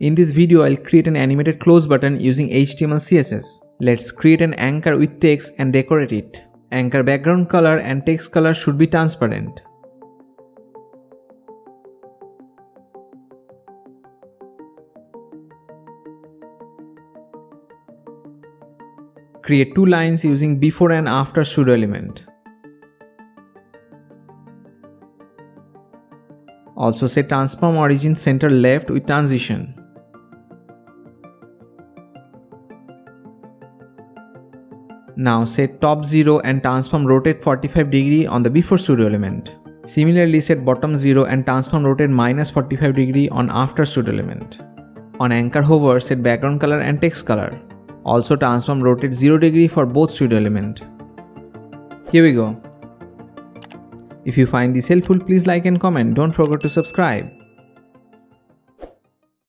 In this video, I'll create an animated close button using HTML CSS. Let's create an anchor with text and decorate it. Anchor background color and text color should be transparent. Create two lines using before and after pseudo element. Also set transform origin center left with transition. Now set top 0 and transform rotate 45 degree on the before pseudo element. Similarly set bottom 0 and transform rotate minus 45 degree on after pseudo element. On anchor hover set background color and text color. Also transform rotate 0 degree for both pseudo element. Here we go. If you find this helpful, please like and comment. Don't forget to subscribe.